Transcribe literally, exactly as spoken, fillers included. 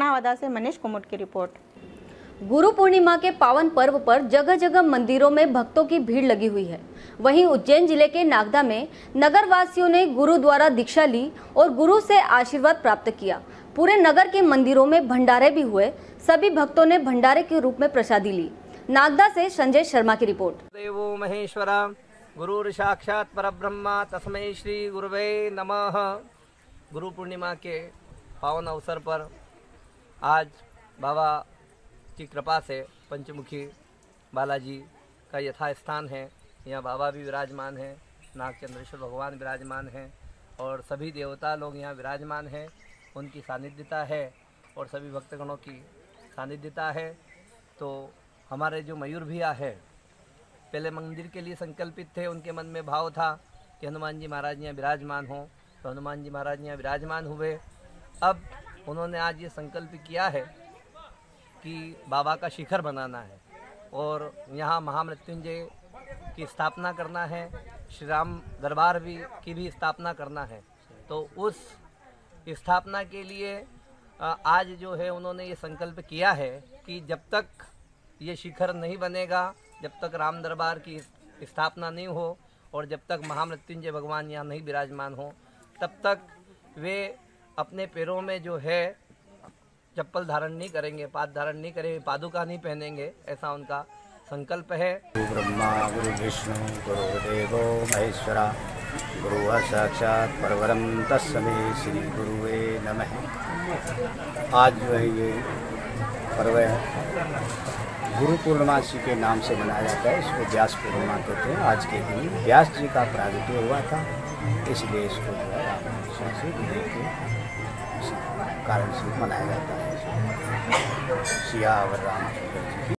नागदा से मनीष कुमार की रिपोर्ट। गुरु पूर्णिमा के पावन पर्व पर जगह जगह मंदिरों में भक्तों की भीड़ लगी हुई है। वहीं उज्जैन जिले के नागदा में नगरवासियों ने गुरु द्वारा दीक्षा ली और गुरु से आशीर्वाद प्राप्त किया। पूरे नगर के मंदिरों में भंडारे भी हुए। सभी भक्तों ने भंडारे के रूप में प्रसादी ली। नागदा से संजय शर्मा की रिपोर्ट। देवो महेश्वरा गुरु साक्षात परब्रह्मा तस्मै श्री गुरुवे नमः। गुरु पूर्णिमा के पावन अवसर पर आज बाबा की कृपा से पंचमुखी बालाजी का यथास्थान है। यहाँ बाबा भी विराजमान हैं, नाग चंद्रेश्वर भगवान विराजमान हैं और सभी देवता लोग यहाँ विराजमान हैं। उनकी सानिध्यता है और सभी भक्तगणों की सानिध्यता है। तो हमारे जो मयूर भैया है, पहले मंदिर के लिए संकल्पित थे। उनके मन में भाव था कि हनुमान जी महाराज यहाँ विराजमान हों, तो हनुमान जी महाराज यहाँ विराजमान हुए। अब उन्होंने आज ये संकल्प किया है कि बाबा का शिखर बनाना है और यहाँ महामृत्युंजय की स्थापना करना है, श्री राम दरबार भी की भी स्थापना करना है। तो उस स्थापना के लिए आज जो है उन्होंने ये संकल्प किया है कि जब तक ये शिखर नहीं बनेगा, जब तक राम दरबार की स्थापना नहीं हो और जब तक महामृत्युंजय भगवान यहाँ नहीं विराजमान हो, तब तक वे अपने पैरों में जो है चप्पल धारण नहीं करेंगे, पाद धारण नहीं करेंगे, पादुका नहीं पहनेंगे, ऐसा उनका संकल्प है। गुरु ब्रह्मा गुरु विष्णु गुरु देवो महेश्वरा गुरु साक्षात परब्रह्म तस्मै श्री गुरुवे नमः। आज जो है ये पर्व गुरु पूर्णिमा जी के नाम से मनाया जाता है। इसको व्यास पूर्णिमा कहते हैं। आज के दिन व्यास जी का प्रागट्य हुआ था, इसलिए इसको जो है कारण से मनाया जाता है। सियावर राम।